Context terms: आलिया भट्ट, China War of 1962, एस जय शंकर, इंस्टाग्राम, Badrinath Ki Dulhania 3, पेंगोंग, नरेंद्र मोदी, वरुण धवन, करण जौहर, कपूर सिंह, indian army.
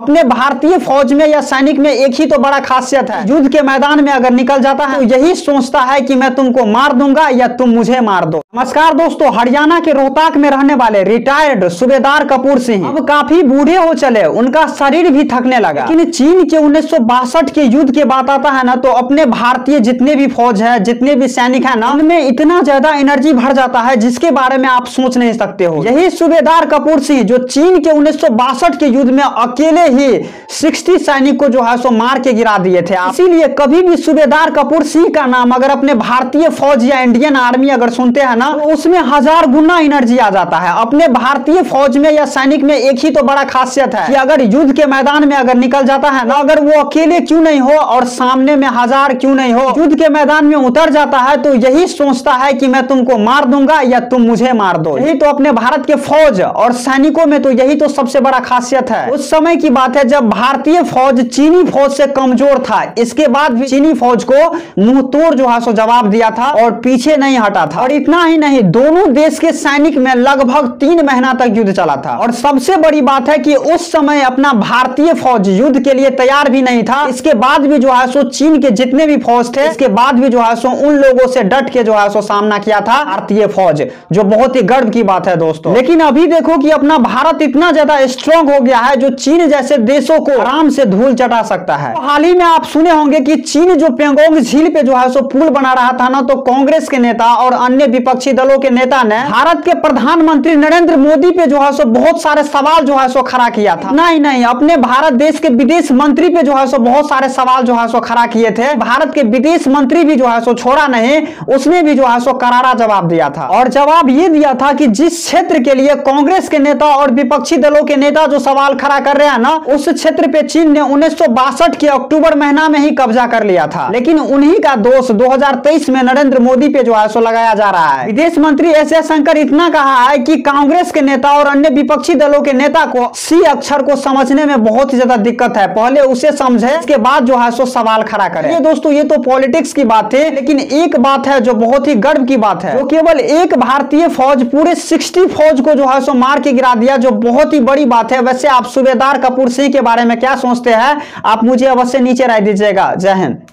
अपने भारतीय फौज में या सैनिक में एक ही तो बड़ा खासियत है, युद्ध के मैदान में अगर निकल जाता है तो यही सोचता है कि मैं तुमको मार दूंगा या तुम मुझे मार दो। नमस्कार दोस्तों, हरियाणा के रोहतक में रहने वाले रिटायर्ड सूबेदार कपूर सिंह अब काफी बूढ़े हो चले, उनका शरीर भी थकने लगा। लेकिन चीन के 1962 के युद्ध के बात आता है ना, तो अपने भारतीय जितने भी फौज है, जितने भी सैनिक है ना, उनमें इतना ज्यादा एनर्जी भर जाता है जिसके बारे में आप सोच नहीं सकते हो। यही सूबेदार कपूर सिंह जो चीन के 1962 के युद्ध में अकेले ही 60 सैनिक को जो है सो मार के गिरा दिए थे। इसीलिए कभी भी सूबेदार कपूर सिंह का नाम अगर अपने भारतीय फौज या इंडियन आर्मी अगर सुनते हैं ना, तो उसमें 1000 गुना एनर्जी आ जाता है। अपने भारतीय फौज में या सैनिक में एक ही तो बड़ा खासियत है कि अगर युद्ध के मैदान में अगर निकल जाता है ना, अगर वो अकेले क्यों नहीं हो और सामने में 1000 क्यों नहीं हो, युद्ध के मैदान में उतर जाता है तो यही सोचता है कि मैं तुमको मार दूंगा या तुम मुझे मार दो। यही तो अपने भारत के फौज और सैनिकों में तो यही तो सबसे बड़ा खासियत है। उस समय की बात है जब भारतीय फौज चीनी फौज से कमजोर था, इसके बाद भी चीनी फौज को मुंहतोड़ जो है सो जवाब दिया था और पीछे नहीं हटा था। और इतना ही नहीं, दोनों देश के सैनिक में लगभग 3 महीना तक युद्ध चला था। और सबसे बड़ी बात है कि उस समय अपना भारतीय फौज युद्ध के लिए तैयार भी नहीं था। इसके बाद भी जो है सो चीन के जितने भी फौज थे, इसके बाद भी जो है सो उन लोगों से डट के जो है सो सामना किया था भारतीय फौज, जो बहुत ही गर्व की बात है दोस्तों। लेकिन अभी देखो कि अपना भारत इतना ज्यादा स्ट्रांग हो गया है जो चीन जैसे देशों को आराम से धूल चटा सकता है। तो हाल ही में आप सुने होंगे कि चीन जो पेंगोंग झील पे जो है सो पुल बना रहा था ना, तो कांग्रेस के नेता और अन्य विपक्षी दलों के नेता ने भारत के प्रधानमंत्री नरेंद्र मोदी पे जो है सो बहुत सारे सवाल जो है सो खड़ा किया था। नहीं, अपने भारत देश के विदेश मंत्री पे जो है सो बहुत सारे सवाल जो है सो खड़ा किए थे। भारत के विदेश मंत्री भी जो है सो छोड़ा नहीं, उसने भी जो है सो करारा जवाब दिया था। और जवाब ये दिया था कि जिस क्षेत्र के लिए कांग्रेस के नेता और विपक्षी दलों के नेता जो सवाल खड़ा कर रहे हैं ना, उस क्षेत्र पे चीन ने 1962 के अक्टूबर महीना में ही कब्जा कर लिया था। लेकिन उन्हीं का दोष 2023 में नरेंद्र मोदी पे जो है सो लगाया जा रहा है। विदेश मंत्री एस जय शंकर इतना कहा है कि कांग्रेस के नेता और अन्य विपक्षी दलों के नेता को सी अक्षर को समझने में बहुत ही ज्यादा दिक्कत है, पहले उसे समझे, इसके बाद जो है सो सवाल खड़ा करे। दोस्तों, ये तो पॉलिटिक्स की बात है, लेकिन एक बात है जो बहुत ही गर्व की बात है, वो केवल एक भारतीय फौज पूरे 60 फौज को जो है सो मार के गिरा दिया, जो बहुत ही बड़ी बात है। वैसे आप सूबेदार कपूर सिंह के बारे में क्या सोचते हैं, आप मुझे अवश्य नीचे राय दीजिएगा। जय हिंद।